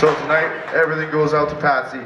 So tonight, everything goes out to Patsy.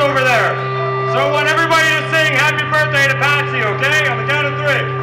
Over there. So I want everybody to sing happy birthday to Patsy, okay? On the count of 3.